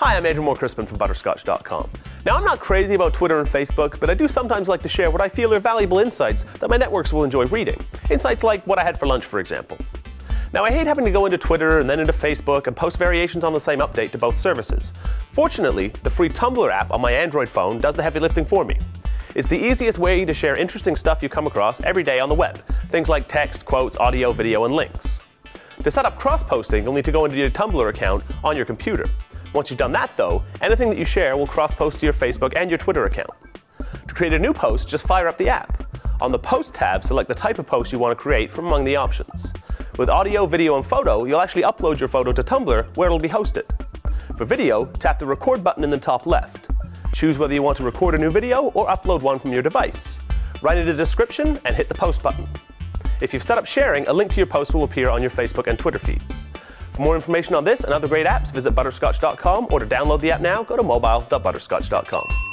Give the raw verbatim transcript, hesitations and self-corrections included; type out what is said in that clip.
Hi, I'm Andrew Moore Crispin from Butterscotch dot com. Now, I'm not crazy about Twitter and Facebook, but I do sometimes like to share what I feel are valuable insights that my networks will enjoy reading. Insights like what I had for lunch, for example. Now, I hate having to go into Twitter and then into Facebook and post variations on the same update to both services. Fortunately, the free Tumblr app on my Android phone does the heavy lifting for me. It's the easiest way to share interesting stuff you come across every day on the web, things like text, quotes, audio, video, and links. To set up cross-posting, you'll need to go into your Tumblr account on your computer. Once you've done that, though, anything that you share will cross-post to your Facebook and your Twitter account. To create a new post, just fire up the app. On the Post tab, select the type of post you want to create from among the options. With audio, video, and photo, you'll actually upload your photo to Tumblr, where it'll be hosted. For video, tap the Record button in the top left. Choose whether you want to record a new video or upload one from your device. Write in a description and hit the Post button. If you've set up sharing, a link to your post will appear on your Facebook and Twitter feeds. For more information on this and other great apps, visit Butterscotch dot com, or to download the app now, go to mobile dot butterscotch dot com.